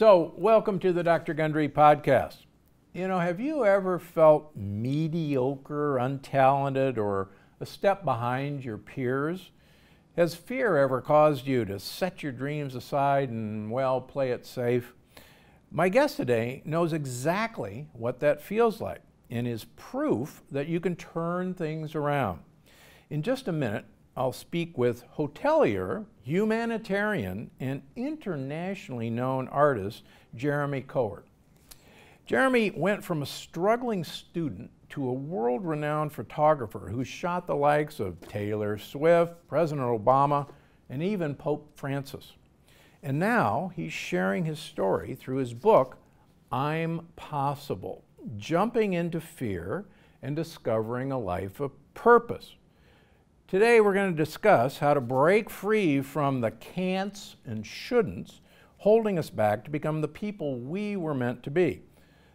So, welcome to the Dr. Gundry Podcast. You know, have you ever felt mediocre, untalented, or a step behind your peers? Has fear ever caused you to set your dreams aside and, well, play it safe? My guest today knows exactly what that feels like and is proof that you can turn things around. In just a minute, I'll speak with hotelier, humanitarian, and internationally known artist, Jeremy Cowart. Jeremy went from a struggling student to a world-renowned photographer who shot the likes of Taylor Swift, President Obama, and even Pope Francis. And now he's sharing his story through his book, I'm Possible, Jumping into Fear and Discovering a Life of Purpose. Today we're going to discuss how to break free from the can'ts and shouldn'ts holding us back to become the people we were meant to be.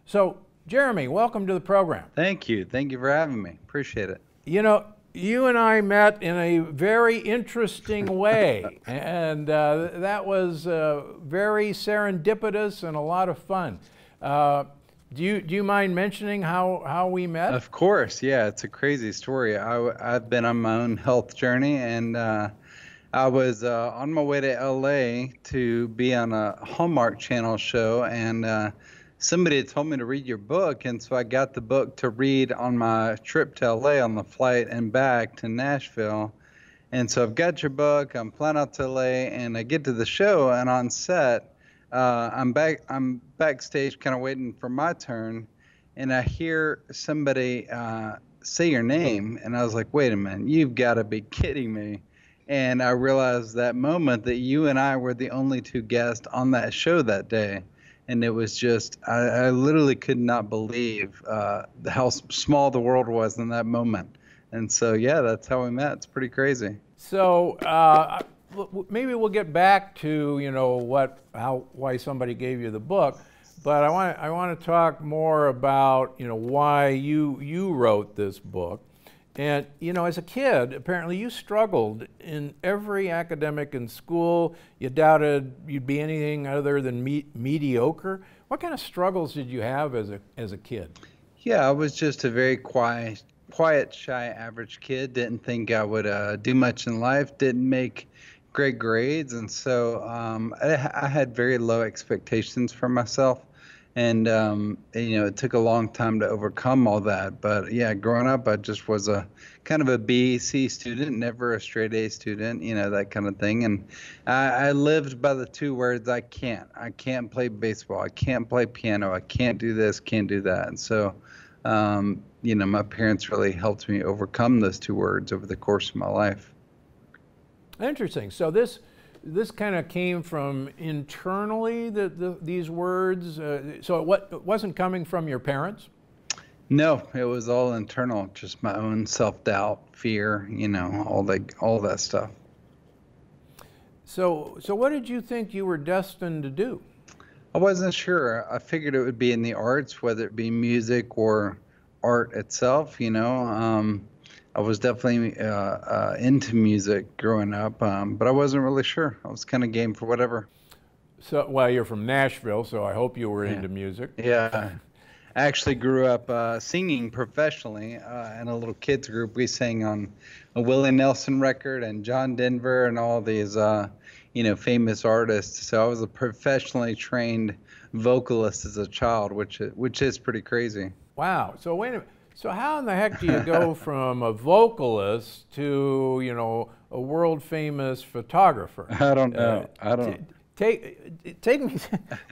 So, Jeremy, welcome to the program. Thank you. Thank you for having me. Appreciate it. You know, you and I met in a very interesting way, and that was very serendipitous and a lot of fun. Do you mind mentioning how we met? Of course, yeah. It's a crazy story. I've been on my own health journey, and I was on my way to L.A. to be on a Hallmark Channel show, and somebody had told me to read your book, and so I got the book to read on my trip to L.A. on the flight and back to Nashville. And so I've got your book. I'm flying out to L.A., and I get to the show, and on set, I'm backstage kind of waiting for my turn, and I hear somebody say your name, and I was like, wait a minute, you've got to be kidding me. And I realized that moment that you and I were the only two guests on that show that day, and it was just, I literally could not believe how small the world was in that moment. And so, yeah, that's how we met. It's pretty crazy. So, maybe we'll get back to, you know, why somebody gave you the book, but I want to talk more about, you know, why you wrote this book. And, you know, as a kid, apparently you struggled in every academic in school. You doubted you'd be anything other than mediocre. What kind of struggles did you have as a kid? Yeah, I was just a very quiet, shy, average kid. Didn't think I would do much in life. Didn't make great grades, and so I had very low expectations for myself, and you know, it took a long time to overcome all that. But yeah, growing up, I just was a kind of a B, C student, never a straight A student, you know, that kind of thing. And I lived by the two words, I can't. I can't play baseball. I can't play piano. I can't do this. Can't do that. And so, you know, my parents really helped me overcome those two words over the course of my life. Interesting. So this kind of came from internally, these words. So it wasn't coming from your parents? No, it was all internal. Just my own self-doubt, fear, you know, all that stuff. So what did you think you were destined to do? I wasn't sure. I figured it would be in the arts, whether it be music or art itself, you know. I was definitely into music growing up, but I wasn't really sure. I was kind of game for whatever. So, well, you're from Nashville, so I hope you were into music. Yeah. I actually grew up singing professionally in a little kids group. We sang on a Willie Nelson record and John Denver and all these, you know, famous artists. So I was a professionally trained vocalist as a child, which is pretty crazy. Wow. So wait a minute. So how in the heck do you go from a vocalist to, you know, a world-famous photographer? I don't know. I don't. Take me.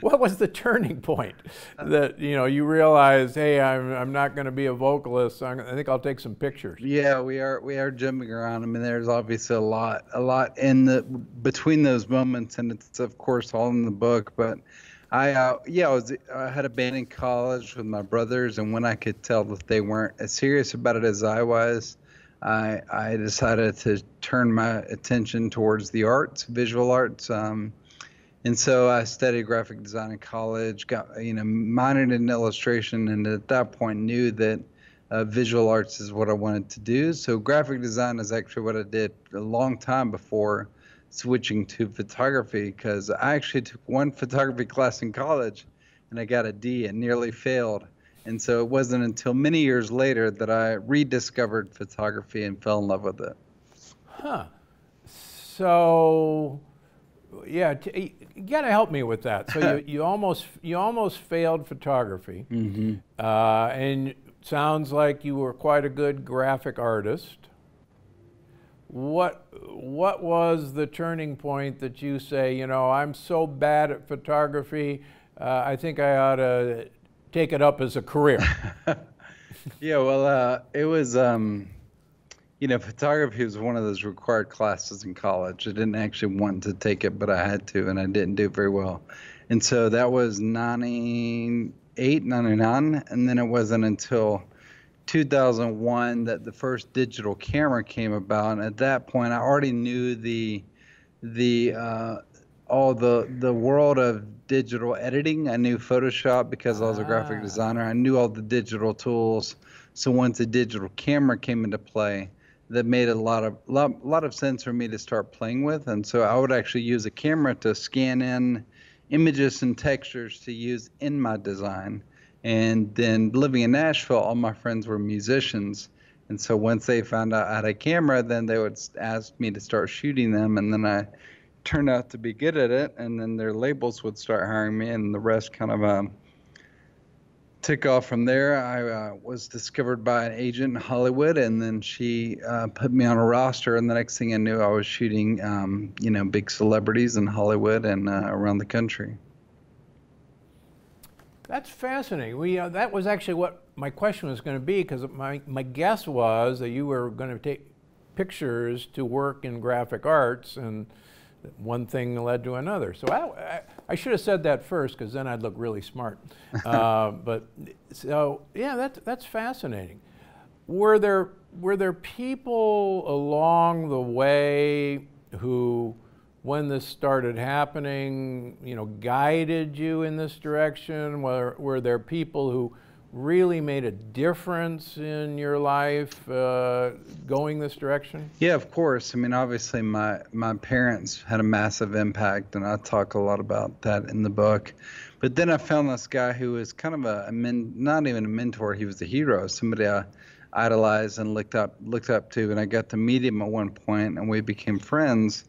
What was the turning point that, you know, you realized, hey, I'm not going to be a vocalist. I think I'll take some pictures. Yeah, we are jumping around. I mean, there's obviously a lot in the between those moments, and it's of course all in the book, but. I had a band in college with my brothers, and when I could tell that they weren't as serious about it as I was, I decided to turn my attention towards the arts, visual arts, and so I studied graphic design in college, got, you know, minored in illustration, and at that point knew that visual arts is what I wanted to do. So graphic design is actually what I did a long time before switching to photography, because I actually took one photography class in college and I got a D and nearly failed. And so it wasn't until many years later that I rediscovered photography and fell in love with it. Huh. So, yeah, you gotta help me with that. So you almost failed photography, mm-hmm. And sounds like you were quite a good graphic artist. What was the turning point that you say, you know, I'm so bad at photography, I think I ought to take it up as a career? Yeah, well, it was, you know, photography was one of those required classes in college. I didn't actually want to take it, but I had to, and I didn't do very well. And so that was 98, 99, and then it wasn't until 2001 that the first digital camera came about, and at that point I already knew all the world of digital editing. I knew Photoshop because I was a graphic designer. I knew all the digital tools. So once a digital camera came into play, that made a lot of sense for me to start playing with. And so I would actually use a camera to scan in images and textures to use in my design. And then living in Nashville, all my friends were musicians. And so once they found out I had a camera, then they would ask me to start shooting them. And then I turned out to be good at it. And then their labels would start hiring me, and the rest kind of took off from there. I was discovered by an agent in Hollywood, and then she put me on a roster. And the next thing I knew, I was shooting, you know, big celebrities in Hollywood and around the country. That's fascinating. That was actually what my question was going to be, because my guess was that you were going to take pictures to work in graphic arts, and one thing led to another. So I should have said that first, because then I'd look really smart. But so yeah, that's fascinating. Were there people along the way who, when this started happening, you know, guided you in this direction? Were there people who really made a difference in your life going this direction? Yeah, of course. I mean, obviously my parents had a massive impact, and I talk a lot about that in the book. But then I found this guy who was kind of not even a mentor, he was a hero, somebody I idolized and looked up to, and I got to meet him at one point, and we became friends.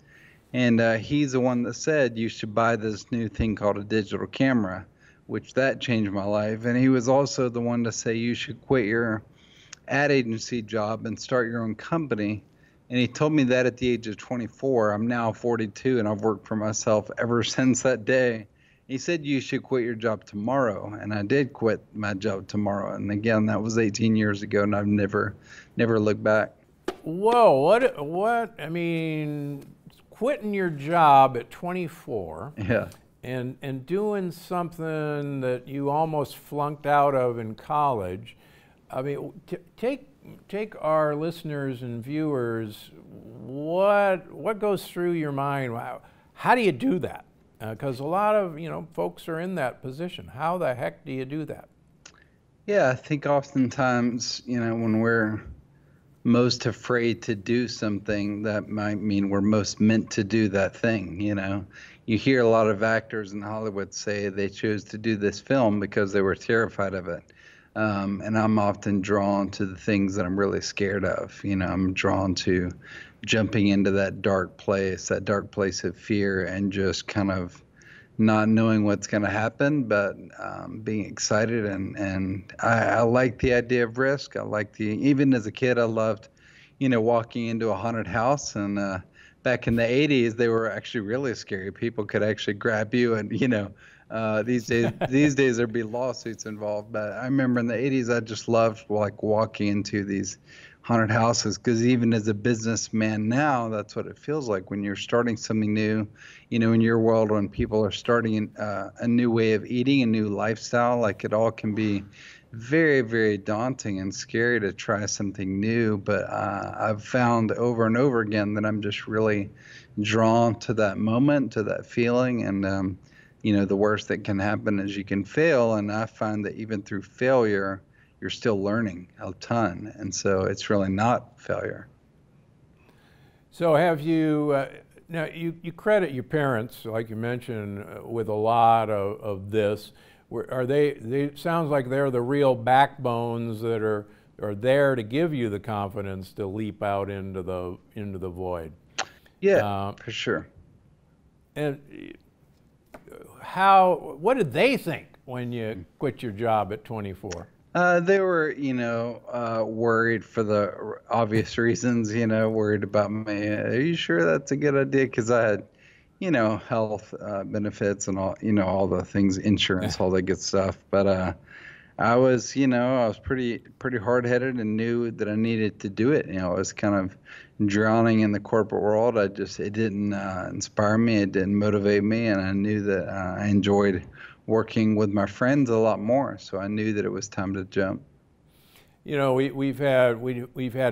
And he's the one that said, you should buy this new thing called a digital camera, which that changed my life. And he was also the one to say, you should quit your ad agency job and start your own company. And he told me that at the age of 24. I'm now 42, and I've worked for myself ever since that day. He said, you should quit your job tomorrow. And I did quit my job tomorrow. And again, that was 18 years ago, and I've never looked back. Whoa, what, I mean, quitting your job at 24, yeah, and doing something that you almost flunked out of in college. I mean, take our listeners and viewers, what goes through your mind? How do you do that? Because a lot of, you know, folks are in that position. How the heck do you do that? Yeah, I think oftentimes, you know, when we're most afraid to do something, that might mean we're most meant to do that thing. You know, you hear a lot of actors in Hollywood say they chose to do this film because they were terrified of it. And I'm often drawn to the things that I'm really scared of. You know, I'm drawn to jumping into that dark place of fear, and just kind of not knowing what's going to happen, but being excited. And I like the idea of risk. I like even as a kid, I loved, you know, walking into a haunted house. And back in the 80s, they were actually really scary. People could actually grab you, and, you know, these days there'd be lawsuits involved. But I remember in the 80s, I just loved like walking into these haunted houses, because even as a businessman now, that's what it feels like when you're starting something new, you know, in your world, when people are starting a new way of eating, a new lifestyle, like it all can be very, very daunting and scary to try something new. But I've found over and over again that I'm just really drawn to that moment, to that feeling. And, you know, the worst that can happen is you can fail. And I find that even through failure, you're still learning a ton, and so it's really not failure. So have you Now, you credit your parents, like you mentioned, with a lot of this. Are they sounds like they're the real backbones that are there to give you the confidence to leap out into the void. Yeah, for sure. And what did they think when you quit your job at 24? They were, worried for the obvious reasons, worried about me. Are you sure that's a good idea? Because I had, health benefits and all, all the things, insurance, all that good stuff. But I was, I was pretty hard-headed and knew that I needed to do it. I was kind of drowning in the corporate world. It didn't inspire me. It didn't motivate me. And I knew that I enjoyed working with my friends a lot more. So I knew that it was time to jump. We've had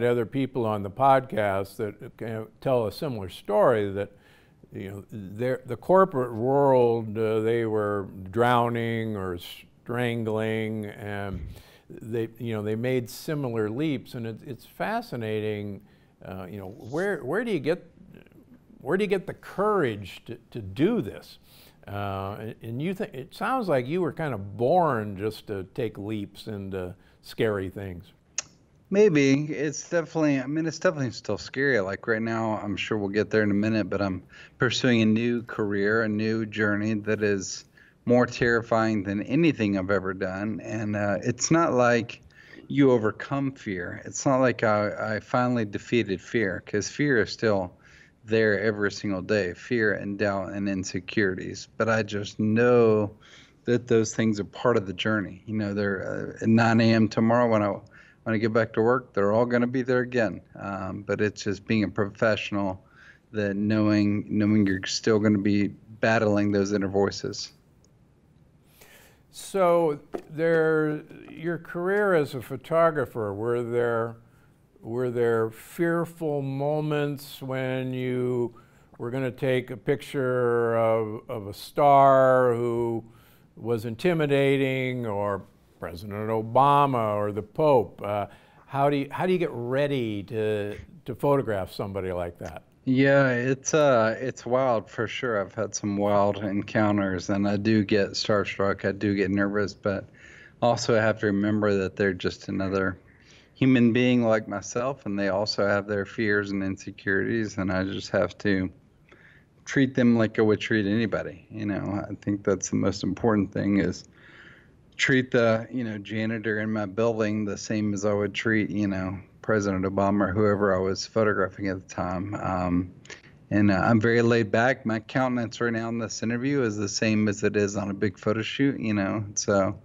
other people on the podcast that tell a similar story that, the corporate world, they were drowning or strangling, and they made similar leaps, and it's fascinating. Where do you get the courage to do this? And you think it sounds like you were kind of born just to take leaps into scary things. Maybe it's definitely still scary. Like right now, I'm sure we'll get there in a minute, but I'm pursuing a new career, a new journey that is more terrifying than anything I've ever done. And it's not like you overcome fear. It's not like I finally defeated fear, because fear is still there every single day, fear and doubt and insecurities. But I just know that those things are part of the journey. They're at 9 a.m. tomorrow when I get back to work, they're all going to be there again. But it's just being a professional, that knowing you're still going to be battling those inner voices. So your career as a photographer, were there fearful moments when you were going to take a picture of a star who was intimidating, or President Obama, or the Pope? How do you get ready to photograph somebody like that? Yeah, it's wild for sure. I've had some wild encounters, and I do get starstruck. I do get nervous, but also I have to remember that they're just another human being like myself, and they also have their fears and insecurities, and I just have to treat them like I would treat anybody. I think that's the most important thing, is treat the, janitor in my building the same as I would treat, President Obama or whoever I was photographing at the time. I'm very laid back. My countenance right now in this interview is the same as it is on a big photo shoot, So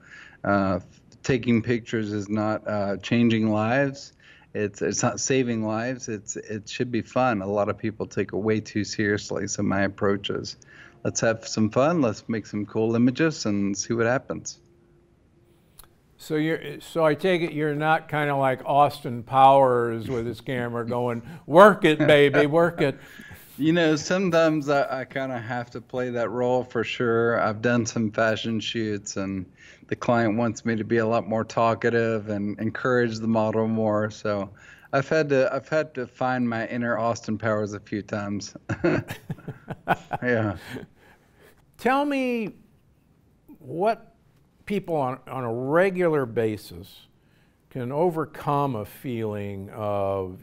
taking pictures is not changing lives. It's not saving lives. It should be fun. A lot of people take it way too seriously. So my approach is, let's have some fun. Let's make some cool images and see what happens. So I take it you're not kind of like Austin Powers with his camera going, work it, baby, work it. Sometimes I kind of have to play that role for sure. I've done some fashion shoots, and the client wants me to be a lot more talkative and encourage the model more. So I've had to find my inner Austin Powers a few times. Yeah. Tell me what people on a regular basis can overcome a feeling of,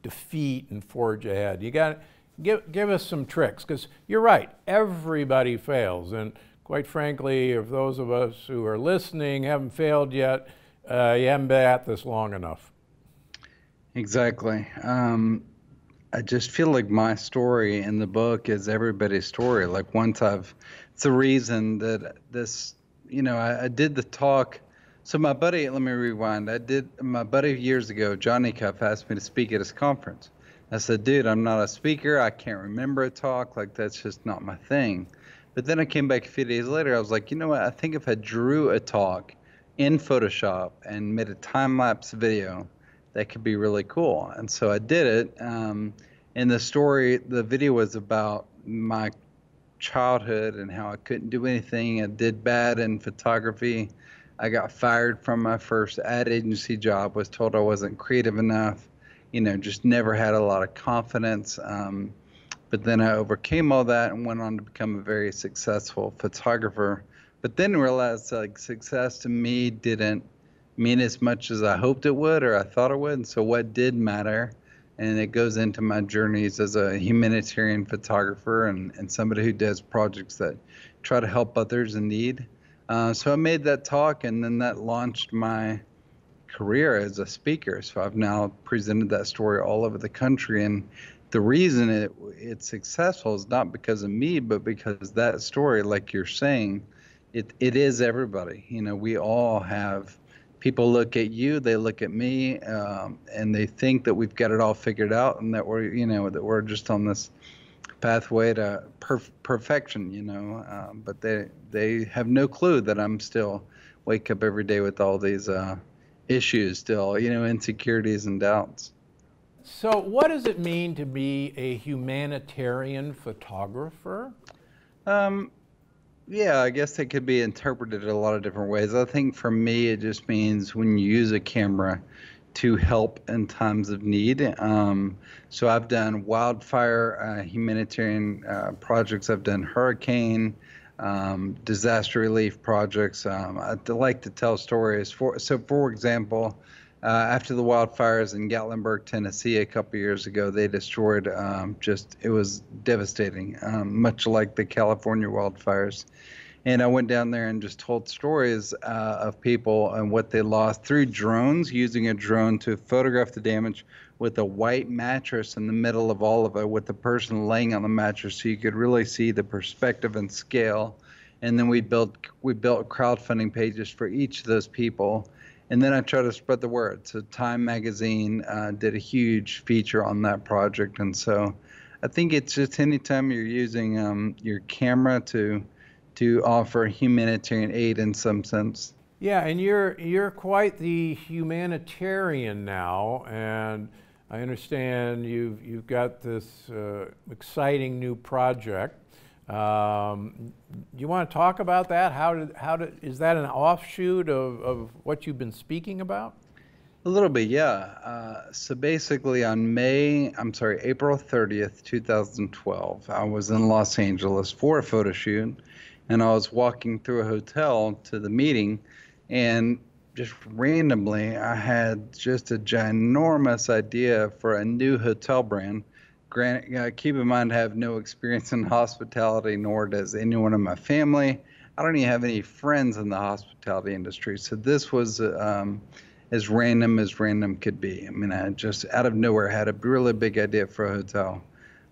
defeat and forge ahead. You got to give us some tricks, because you're right, everybody fails. And quite frankly, if those of us who are listening haven't failed yet, you haven't been at this long enough. Exactly. I just feel like my story in the book is everybody's story. Like it's the reason that this, I did the talk. So my buddy, let me rewind. My buddy years ago, Johnny Cuff, asked me to speak at his conference. I said, dude, I'm not a speaker. I can't remember a talk. Like, that's just not my thing. But then I came back a few days later. I was like, you know what? I think if I drew a talk in Photoshop and made a time-lapse video, that could be really cool. And so I did it. And the video was about my childhood and how I couldn't do anything. I did bad in photography. I got fired from my first ad agency job, was told I wasn't creative enough, just never had a lot of confidence. But then I overcame all that and went on to become a very successful photographer. But then realized like success to me didn't mean as much as I hoped it would or I thought it would. And so what did matter? And it goes into my journeys as a humanitarian photographer and somebody who does projects that try to help others in need. So I made that talk, and then that launched my career as a speaker. So I've now presented that story all over the country. And the reason it's successful is not because of me, but because that story, like you're saying, it is everybody. You know, we all have people look at you, they look at me, and they think that we've got it all figured out and that we're just on this pathway to perfection, but they have no clue that I'm still wake up every day with all these issues still, insecurities and doubts. So what does it mean to be a humanitarian photographer? Yeah, I guess it could be interpreted in a lot of different ways. I think for me, it just means when you use a camera to help in times of need. So I've done wildfire humanitarian projects. I've done hurricane, disaster relief projects. I like to tell stories. For example, after the wildfires in Gatlinburg, Tennessee, a couple years ago, they destroyed it was devastating, much like the California wildfires. And I went down there and just told stories of people and what they lost through drones, using a drone to photograph the damage with a white mattress in the middle of all of it, with the person laying on the mattress, so you could really see the perspective and scale. And then we built crowdfunding pages for each of those people. And then I try to spread the word. So Time magazine did a huge feature on that project. And so I think it's just anytime you're using your camera to offer humanitarian aid in some sense. Yeah, and you're quite the humanitarian now. And I understand you've got this exciting new project. You want to talk about that? Is that an offshoot of what you've been speaking about? A little bit, yeah. So basically on April 30th, 2012, I was in Los Angeles for a photo shoot, and I was walking through a hotel to the meeting, and just randomly I had just a ginormous idea for a new hotel brand. Granted, keep in mind, I have no experience in hospitality, nor does anyone in my family. I don't even have any friends in the hospitality industry. So this was as random could be. I mean, I just out of nowhere had a really big idea for a hotel.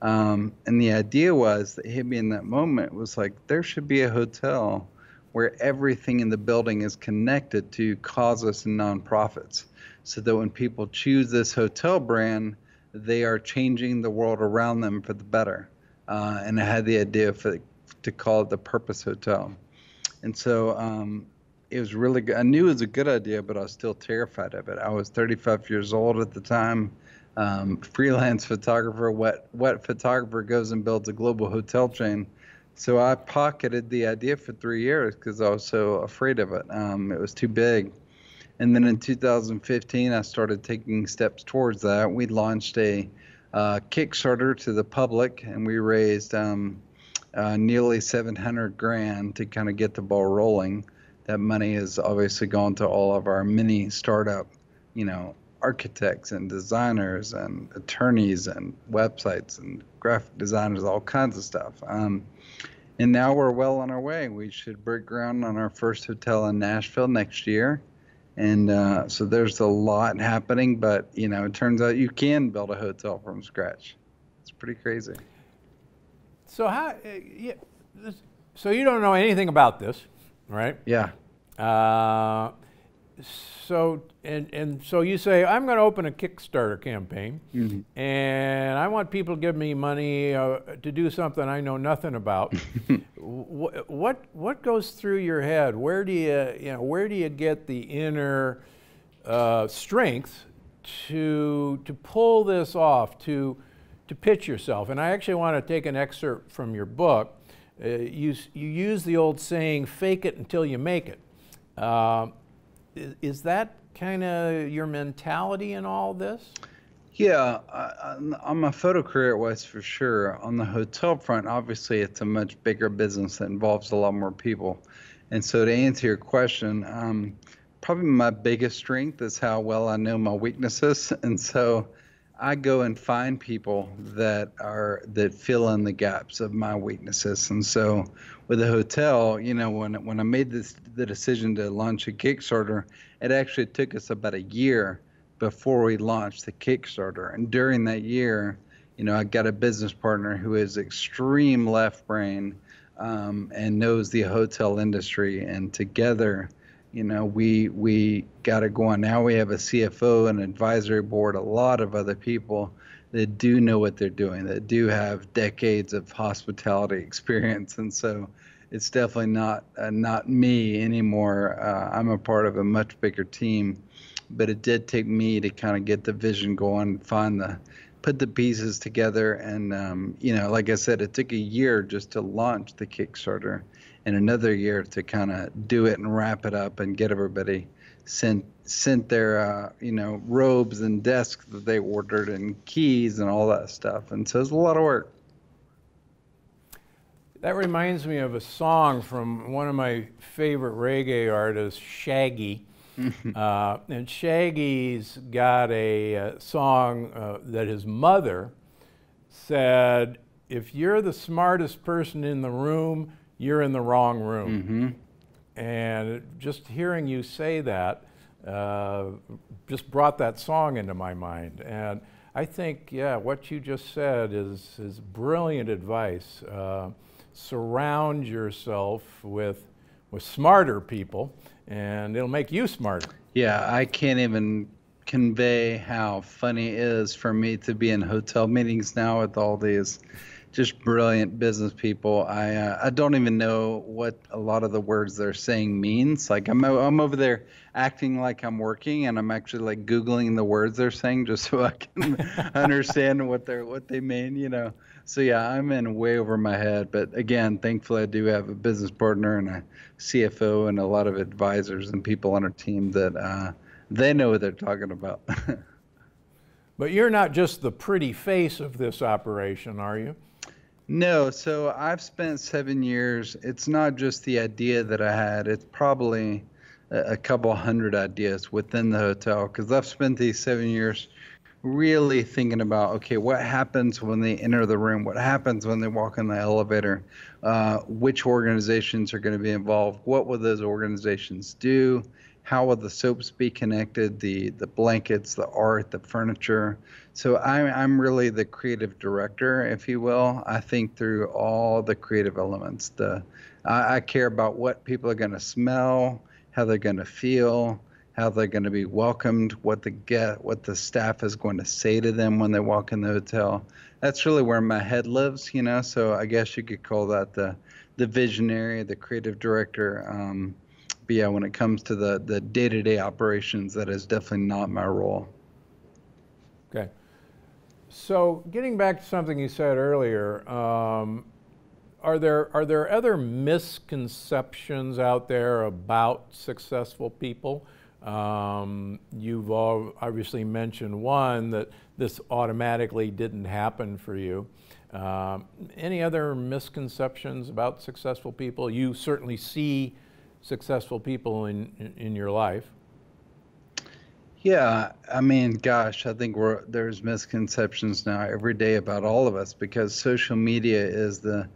And the idea was that hit me in that moment was like, there should be a hotel where everything in the building is connected to causes and nonprofits, so that when people choose this hotel brand, they are changing the world around them for the better. And I had the idea to call it the Purpose Hotel. And so it was really good. I knew it was a good idea, but I was still terrified of it. I was 35 years old at the time, freelance photographer. What photographer goes and builds a global hotel chain? So I pocketed the idea for 3 years because I was so afraid of it. It was too big. And then in 2015, I started taking steps towards that. We launched a Kickstarter to the public, and we raised nearly $700,000 to kind of get the ball rolling. That money has obviously gone to all of our mini startup, architects and designers and attorneys and websites and graphic designers, all kinds of stuff. And now we're well on our way. We should break ground on our first hotel in Nashville next year. And so there's a lot happening, but it turns out you can build a hotel from scratch. It's pretty crazy. So so you don't know anything about this, right? Yeah. So you say, I'm going to open a Kickstarter campaign, mm-hmm. and I want people to give me money to do something I know nothing about. What goes through your head? Where do you get the inner strength to pull this off, to pitch yourself? And I actually want to take an excerpt from your book. You use the old saying, "Fake it until you make it." Is that kind of your mentality in all this? Yeah, on my photo career, it was for sure. On the hotel front, obviously, it's a much bigger business that involves a lot more people. And so to answer your question, probably my biggest strength is how well I know my weaknesses. And so I go and find people that fill in the gaps of my weaknesses. And so with the hotel, you know, when I made the decision to launch a Kickstarter, it actually took us about a year before we launched the Kickstarter. And during that year, you know, I got a business partner who is extreme left brain and knows the hotel industry. And together, you know, we got it going. Now we have a CFO, an advisory board, a lot of other people that do know what they're doing, that do have decades of hospitality experience. And so it's definitely not me anymore. I'm a part of a much bigger team. But it did take me to kind of get the vision going, put the pieces together. And, you know, like I said, it took a year just to launch the Kickstarter and another year to kind of do it and wrap it up and get everybody sent their, you know, robes and desks that they ordered and keys and all that stuff. And so it's a lot of work. That reminds me of a song from one of my favorite reggae artists, Shaggy. And Shaggy's got a song that his mother said, if you're the smartest person in the room, you're in the wrong room. Mm-hmm. And just hearing you say that just brought that song into my mind. And I think, yeah, what you just said is brilliant advice. Surround yourself with smarter people, and it'll make you smarter. Yeah, I can't even convey how funny it is for me to be in hotel meetings now with all these just brilliant business people. I don't even know what a lot of the words they're saying means. Like I'm over there acting like I'm working, and I'm actually like Googling the words they're saying just so I can understand what they mean, you know. So yeah, I'm in way over my head. But again, thankfully I do have a business partner and a CFO and a lot of advisors and people on our team that they know what they're talking about. But you're not just the pretty face of this operation, are you? No. So I've spent 7 years. It's not just the idea that I had. It's probably a couple hundred ideas within the hotel, because I've spent these 7 years really thinking about, okay, what happens when they enter the room? What happens when they walk in the elevator? Which organizations are going to be involved? What will those organizations do? How will the soaps be connected? The blankets, the art, the furniture. So I'm really the creative director, if you will. I think through all the creative elements. I care about what people are going to smell, how they're going to feel, how they're going to be welcomed, what the staff is going to say to them when they walk in the hotel. That's really where my head lives, you know. So I guess you could call that the visionary, the creative director. But yeah, when it comes to the day-to-day operations, that is definitely not my role. Okay. So getting back to something you said earlier, are there other misconceptions out there about successful people? You've obviously mentioned one, that this automatically didn't happen for you. Any other misconceptions about successful people? You certainly see successful people in your life. Yeah, I mean, gosh, I think there's misconceptions now every day about all of us, because social media is the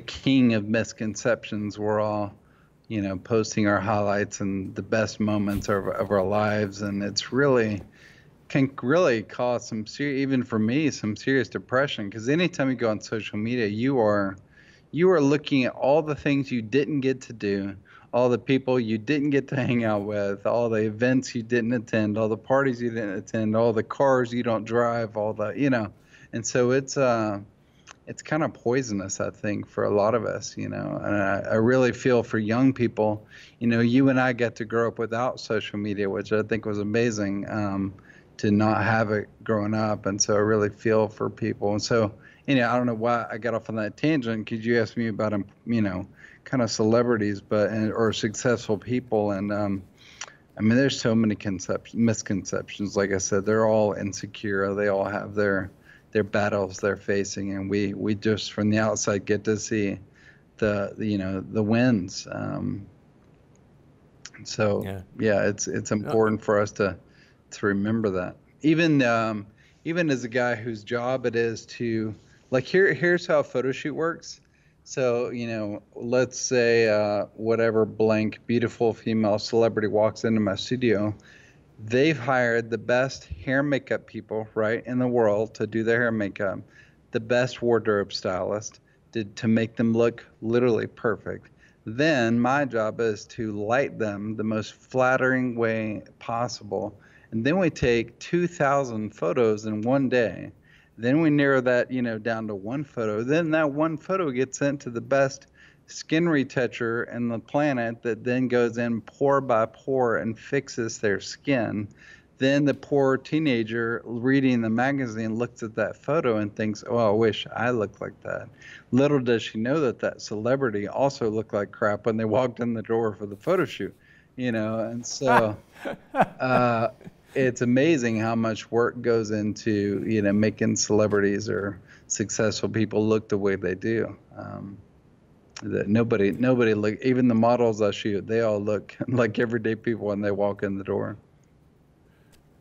king of misconceptions. We're all, you know, posting our highlights and the best moments of our lives, and it's really can cause some serious, even for me, some serious depression, because anytime you go on social media, you are looking at all the things you didn't get to do, all the people you didn't get to hang out with, all the events you didn't attend, all the parties you didn't attend, all the cars you don't drive, all the, you know. And so it's kind of poisonous, I think, for a lot of us, you know. And I really feel for young people, you know, you and I got to grow up without social media, which I think was amazing, to not have it growing up. And so I really feel for people. And so, you know, I don't know why I got off on that tangent, because you asked me about, you know, kind of celebrities, or successful people, and I mean, there's so many misconceptions. Like I said, they're all insecure. They all have their battles they're facing, and we just from the outside get to see the wins. So yeah, it's important for us to remember that. Even as a guy whose job it is to, like, here's how a photo shoot works. So, let's say whatever blank beautiful female celebrity walks into my studio. They've hired the best hair makeup people, right, in the world to do their hair makeup, the best wardrobe stylist to make them look literally perfect. Then my job is to light them the most flattering way possible. And then we take 2,000 photos in one day. Then we narrow that, down to one photo. Then that one photo gets sent to the best skin retoucher in the planet that then goes in pore by pore and fixes their skin. Then the poor teenager reading the magazine looks at that photo and thinks, oh, I wish I looked like that. Little does she know that celebrity also looked like crap when they walked in the door for the photo shoot, And so it's amazing how much work goes into, making celebrities or successful people look the way they do. That nobody look, even the models I shoot, they all look like everyday people when they walk in the door.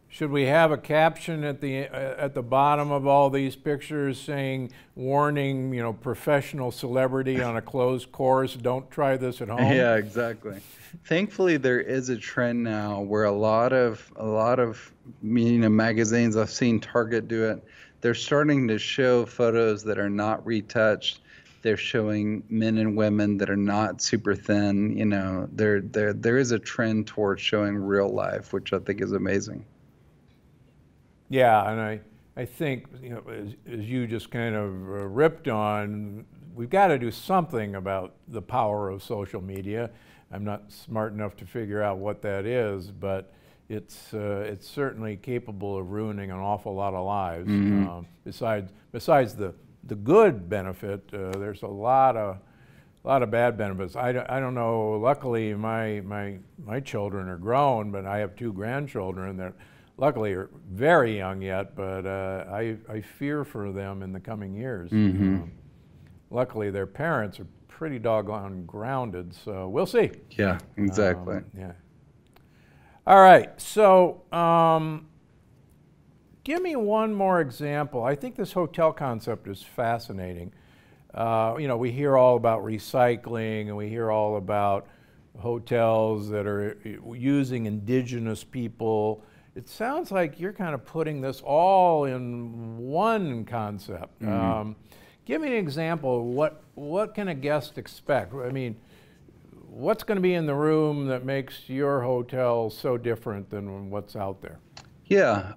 Should we have a caption at the bottom of all these pictures saying, warning, professional celebrity on a closed course, don't try this at home? Yeah, exactly. Thankfully, there is a trend now where a lot of magazines, I've seen Target do it. They're starting to show photos that are not retouched. They're showing men and women that are not super thin. There is a trend towards showing real life, which I think is amazing. Yeah, and I think, as you just kind of ripped on, we've got to do something about the power of social media. I'm not smart enough to figure out what that is, but it's certainly capable of ruining an awful lot of lives. Mm-hmm. Besides the good benefit, there's a lot of bad benefits. I don't know. Luckily, my children are grown, but I have two grandchildren that, luckily, are very young yet, but I fear for them in the coming years. Mm-hmm. Luckily, their parents are pretty doggone grounded, so we'll see. Yeah, exactly. Yeah. All right, so give me one more example. I think this hotel concept is fascinating. We hear all about recycling, and we hear all about hotels that are using indigenous people. It sounds like you're kind of putting this all in one concept. Mm-hmm. Give me an example of what can a guest expect? I mean, what's going to be in the room that makes your hotel so different than what's out there? Yeah,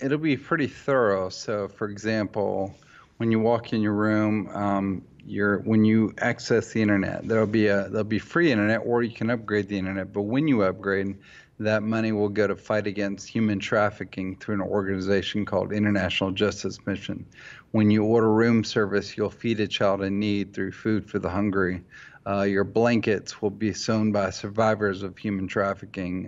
it'll be pretty thorough. So, for example, when you walk in your room, when you access the internet, there'll be free internet, or you can upgrade the internet. But when you upgrade, that money will go to fight against human trafficking through an organization called International Justice Mission. When you order room service, you'll feed a child in need through Food for the Hungry. Your blankets will be sewn by survivors of human trafficking.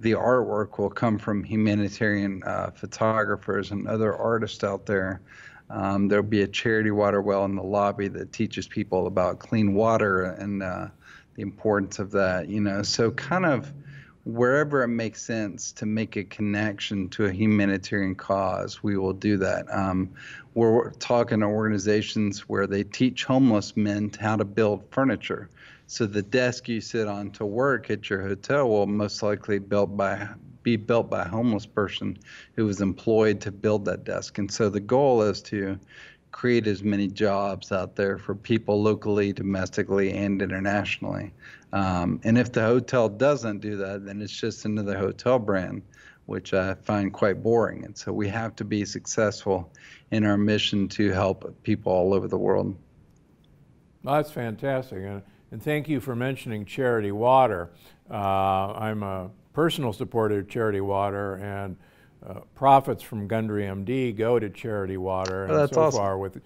The artwork will come from humanitarian photographers and other artists out there. There'll be a charity water well in the lobby that teaches people about clean water and the importance of that. So kind of wherever it makes sense to make a connection to a humanitarian cause, we will do that. We're talking to organizations where they teach homeless men how to build furniture. So the desk you sit on to work at your hotel will most likely be built by a homeless person who was employed to build that desk. And so the goal is to create as many jobs out there for people locally, domestically, and internationally. And if the hotel doesn't do that, then it's just another hotel brand, which I find quite boring. And so we have to be successful in our mission to help people all over the world. Well, that's fantastic. And thank you for mentioning Charity Water. I'm a personal supporter of Charity Water, and profits from Gundry MD go to Charity Water. And that's so awesome. Far with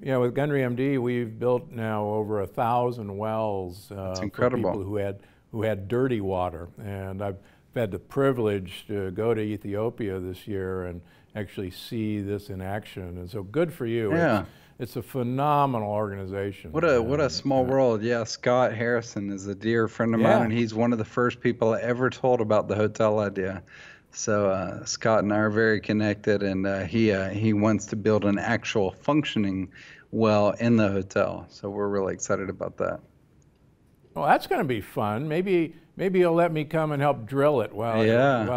Gundry MD, we've built now over 1,000 wells for people who had who had dirty water. And I've had the privilege to go to Ethiopia this year and actually see this in action. And so good for you. Yeah. It's a phenomenal organization. What a small world. Yeah, Scott Harrison is a dear friend of mine, and he's one of the first people I ever told about the hotel idea. So Scott and I are very connected, and he wants to build an actual functioning well in the hotel. So we're really excited about that. Well, that's going to be fun. Maybe you'll let me come and help drill it while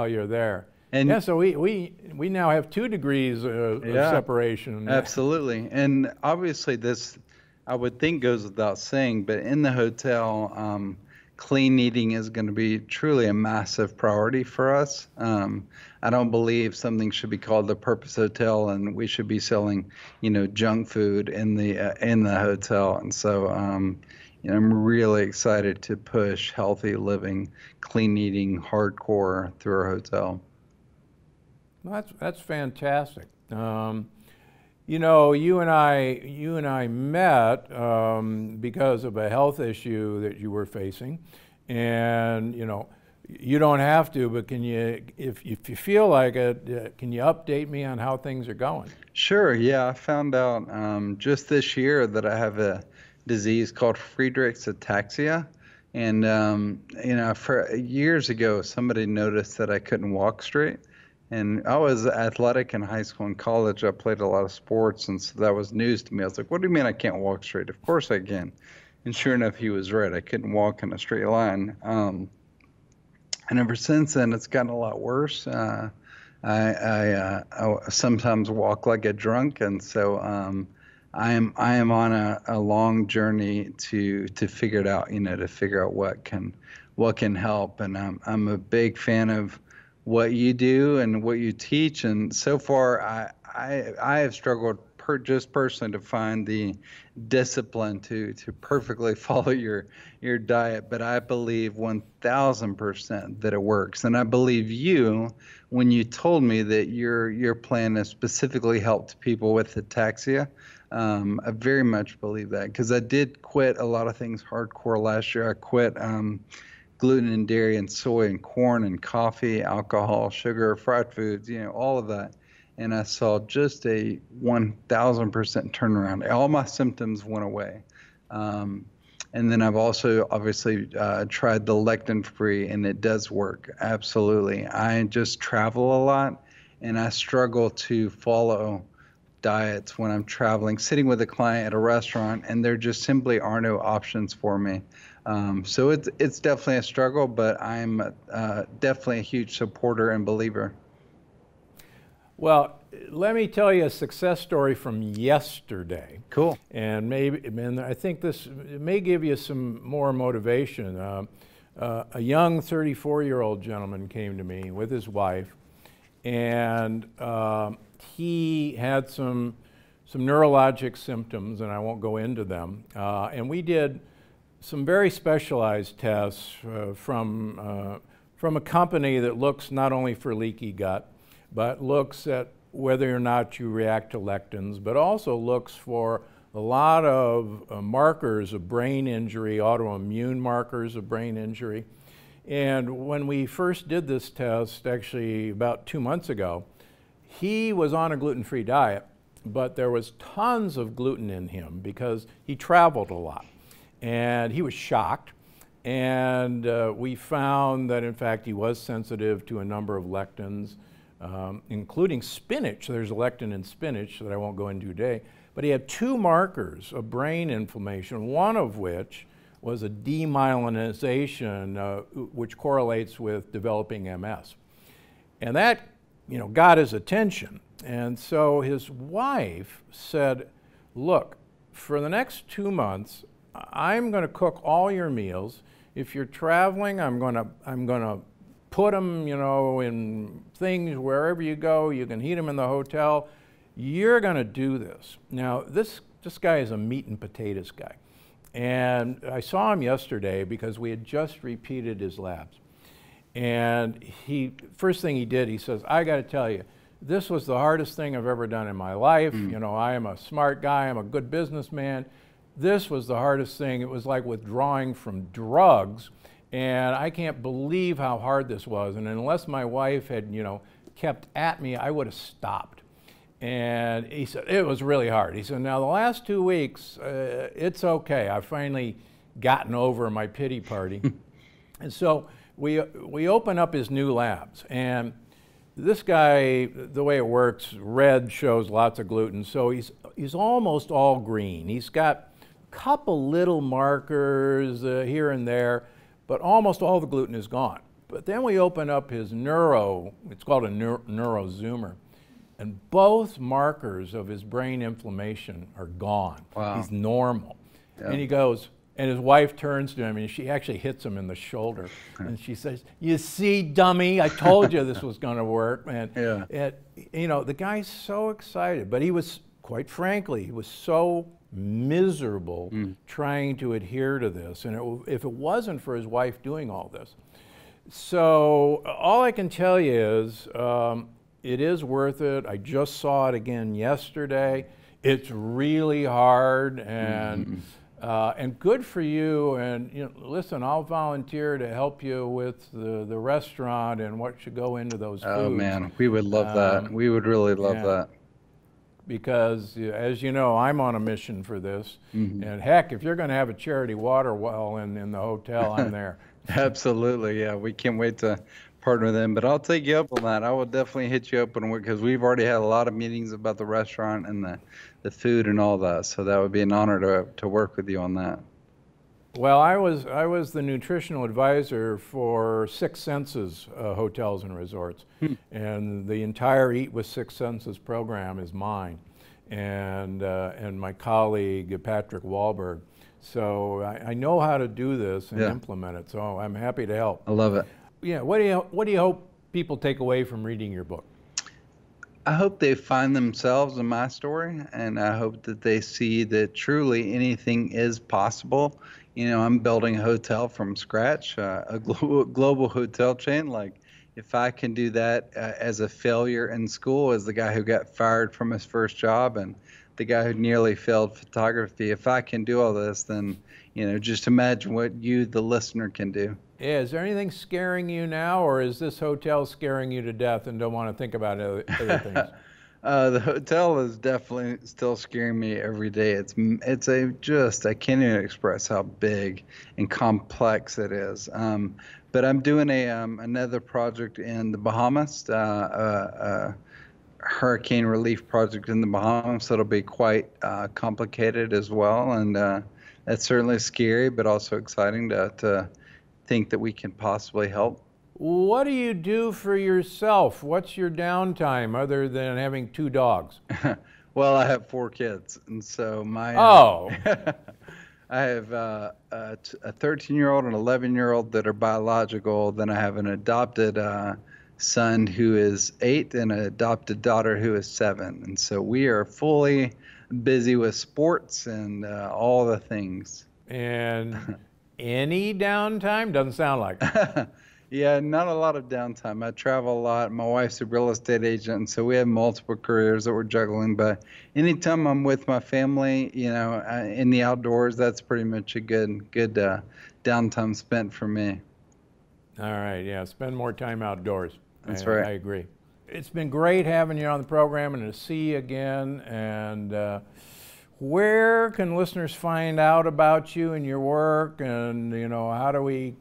you're there. And yeah, so we now have 2 degrees of separation. Absolutely, and obviously this, I would think, goes without saying, but in the hotel, clean eating is going to be truly a massive priority for us. I don't believe something should be called the Purpose Hotel, and we should be selling, junk food in the hotel. And so, I'm really excited to push healthy living, clean eating, hardcore through our hotel. Well, that's fantastic. You and I met because of a health issue that you were facing, and you don't have to, but can you, if you feel like it, can you update me on how things are going? Sure. Yeah, I found out just this year that I have a disease called Friedrich's ataxia. And for years ago, somebody noticed that I couldn't walk straight. And I was athletic in high school and college. I played a lot of sports, and so that was news to me. I was like, what do you mean I can't walk straight? Of course I can. And sure enough, he was right. I couldn't walk in a straight line. And ever since then, it's gotten a lot worse. I sometimes walk like a drunk, and so I am on a long journey to figure it out, to figure out what can help. And I'm a big fan of what you do and what you teach, and so far I have struggled just personally to find the discipline to perfectly follow your diet, but I believe 1,000% that it works. And I believe you when you told me that your plan has specifically helped people with ataxia. I very much believe that, because I did quit a lot of things hardcore last year. I quit gluten and dairy and soy and corn and coffee, alcohol, sugar, fried foods, all of that. And I saw just a 1,000% turnaround. All my symptoms went away. And then I've also obviously tried the lectin-free, and it does work, absolutely. I just travel a lot, and I struggle to follow diets when I'm traveling, sitting with a client at a restaurant, and there just simply are no options for me. So it's definitely a struggle, but I'm definitely a huge supporter and believer. Well, let me tell you a success story from yesterday. Cool. And I think this may give you some more motivation. A young 34-year-old gentleman came to me with his wife, and he had some neurologic symptoms, and I won't go into them. And we did some very specialized tests from a company that looks not only for leaky gut, but looks at whether or not you react to lectins, but also looks for a lot of markers of brain injury, autoimmune markers of brain injury. And when we first did this test, actually about 2 months ago, he was on a gluten-free diet, but there was tons of gluten in him because he traveled a lot. And he was shocked, and we found that in fact he was sensitive to a number of lectins, including spinach. There's a lectin in spinach that I won't go into today, but he had 2 markers of brain inflammation, one of which was a demyelinization, which correlates with developing MS. And that, got his attention. And so his wife said, look, for the next 2 months, I'm going to cook all your meals. If you're traveling, I'm going to put them, in things wherever you go. You can heat them in the hotel. You're going to do this. Now, this guy is a meat and potatoes guy. And I saw him yesterday because we had just repeated his labs. And first thing he did, he says, I got to tell you, this was the hardest thing I've ever done in my life. I am a smart guy. I'm a good businessman. This was the hardest thing. It was like withdrawing from drugs, And I can't believe how hard this was. And unless my wife had, you know, kept at me, I would have stopped. And he said, it was really hard. He said, now the last 2 weeks, it's okay. I've finally gotten over my pity party. And so we open up his new labs. And this guy, the way it works, red shows lots of gluten. So he's almost all green. He's got a couple little markers here and there, but almost all the gluten is gone. But then we open up his neuro, it's called a neurozoomer, and both markers of his brain inflammation are gone. Wow. He's normal. Yeah. And he goes, and his wife turns to him, and she actually hits him in the shoulder. And she says, you see, dummy, I told you this was going to work. And, yeah. You know, the guy's so excited, but he was, quite frankly, he was so miserable trying to adhere to this. And if it wasn't for his wife doing all this. So all I can tell you is it is worth it. I just saw it again yesterday. It's really hard, and good for you. And you know, listen, I'll volunteer to help you with the restaurant and what should go into those foods. Oh man, we would love that. We would really love that. Because, as you know, I'm on a mission for this. And heck, if you're going to have a charity water well in the hotel, I'm there. Absolutely, yeah. We can't wait to partner with them. But I'll take you up on that. I will definitely hit you up on it because we've already had a lot of meetings about the restaurant and the food and all that. So that would be an honor to work with you on that. Well, I was the nutritional advisor for Six Senses hotels and resorts, and the entire Eat with Six Senses program is mine, and my colleague Patrick Wahlberg. So I know how to do this and implement it. So I'm happy to help. I love it. Yeah. What do you hope people take away from reading your book? I hope they find themselves in my story, and I hope that they see that truly anything is possible. You know, I'm building a hotel from scratch, a global hotel chain. Like, if I can do that as a failure in school, as the guy who got fired from his first job and the guy who nearly failed photography, if I can do all this, then, you know, just imagine what you, the listener, can do. Yeah, is there anything scaring you now, or is this hotel scaring you to death and don't want to think about other things? The hotel is definitely still scaring me every day. It's just, I can't even express how big and complex it is. But I'm doing another project in the Bahamas, a hurricane relief project in the Bahamas. So it'll be quite complicated as well. And that's certainly scary, but also exciting to think that we can possibly help. What do you do for yourself? What's your downtime other than having two dogs? Well, I have 4 kids, and so my I have a 13-year-old and an 11-year-old that are biological. Then I have an adopted son who is 8 and an adopted daughter who is 7. And so we are fully busy with sports and all the things. And any downtime? Doesn't sound like it. Yeah, not a lot of downtime. I travel a lot. My wife's a real estate agent, and so we have multiple careers that we're juggling. But anytime I'm with my family, you know, in the outdoors, that's pretty much a good downtime spent for me. All right, yeah, spend more time outdoors. That's right. I agree. It's been great having you on the program and to see you again. And where can listeners find out about you and your work? And, you know, how do we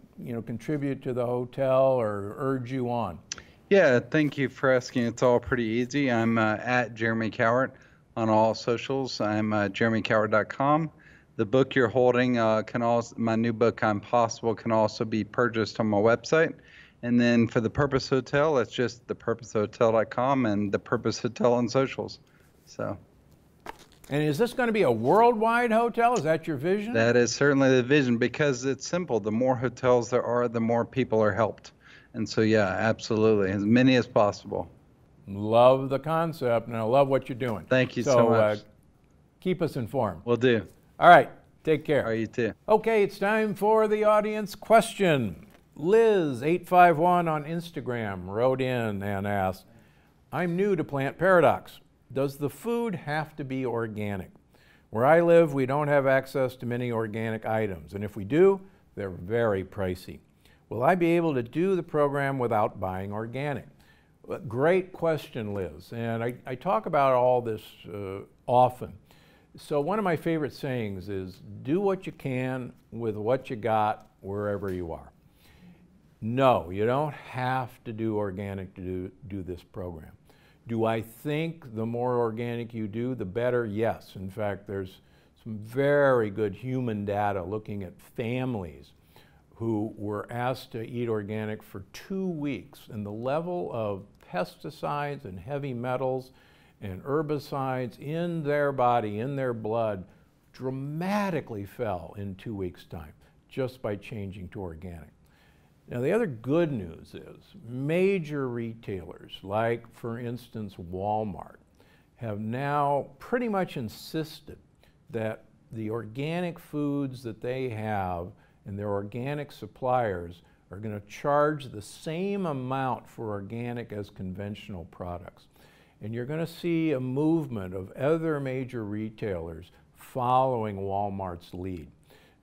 contribute to the hotel or urge you on? Yeah, thank you for asking. It's all pretty easy. I'm at Jeremy Cowart on all socials. I'm jeremycowart.com. The book you're holding can also, my new book, I'm Possible, can also be purchased on my website. And then for the Purpose Hotel, it's just thepurposehotel.com and the Purpose Hotel on socials. So. And is this going to be a worldwide hotel? Is that your vision? That is certainly the vision, because it's simple. The more hotels there are, the more people are helped. And so, yeah, absolutely, as many as possible. Love the concept, and I love what you're doing. Thank you so much. Keep us informed. Will do. All right, take care. All right, you too. Okay, it's time for the audience question. Liz851 on Instagram wrote in and asked, I'm new to Plant Paradox. Does the food have to be organic? Where I live, we don't have access to many organic items, and if we do, they're very pricey. Will I be able to do the program without buying organic? Great question, Liz. And I talk about all this often. So one of my favorite sayings is, do what you can with what you got wherever you are. No, you don't have to do organic to do this program. Do I think the more organic you do, the better? Yes. In fact, there's some very good human data looking at families who were asked to eat organic for 2 weeks, and the level of pesticides and heavy metals and herbicides in their body, in their blood, dramatically fell in 2 weeks' time just by changing to organic. Now, the other good news is major retailers, like, for instance, Walmart, have now pretty much insisted that the organic foods that they have and their organic suppliers are going to charge the same amount for organic as conventional products. And you're going to see a movement of other major retailers following Walmart's lead.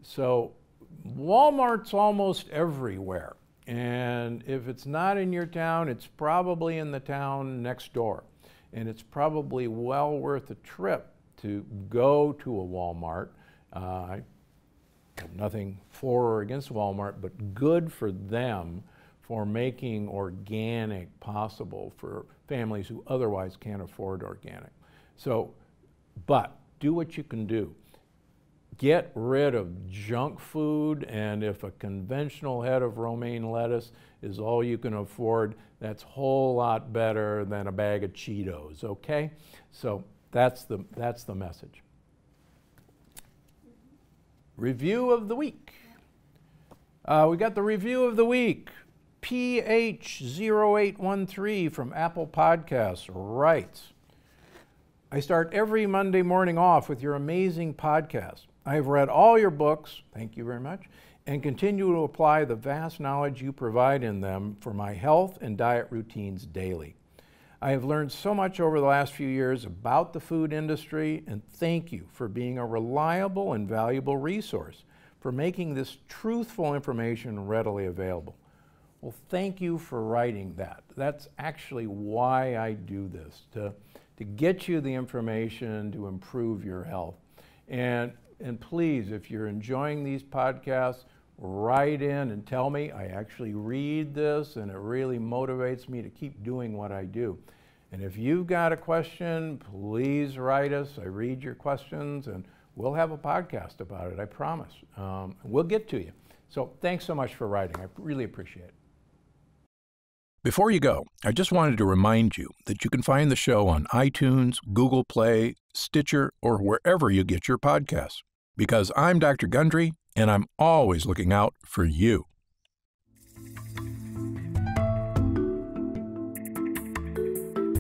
So Walmart's almost everywhere. And if it's not in your town, it's probably in the town next door. And it's probably well worth a trip to go to a Walmart. I have nothing for or against Walmart, but good for them for making organic possible for families who otherwise can't afford organic. So, but do what you can do. Get rid of junk food, and if a conventional head of romaine lettuce is all you can afford, that's a whole lot better than a bag of Cheetos, okay? So that's the message. Review of the week. We got the review of the week. PH0813 from Apple Podcasts writes, I start every Monday morning off with your amazing podcast. I have read all your books, thank you very much, and continue to apply the vast knowledge you provide in them for my health and diet routines daily. I have learned so much over the last few years about the food industry, and thank you for being a reliable and valuable resource for making this truthful information readily available. Well, thank you for writing that. That's actually why I do this, to get you the information to improve your health. And please, if you're enjoying these podcasts, write in and tell me. I actually read this, and it really motivates me to keep doing what I do. And if you've got a question, please write us. I read your questions, and we'll have a podcast about it, I promise. We'll get to you. So thanks so much for writing. I really appreciate it. Before you go, I just wanted to remind you that you can find the show on iTunes, Google Play, Stitcher, or wherever you get your podcasts. Because I'm Dr. Gundry, and I'm always looking out for you.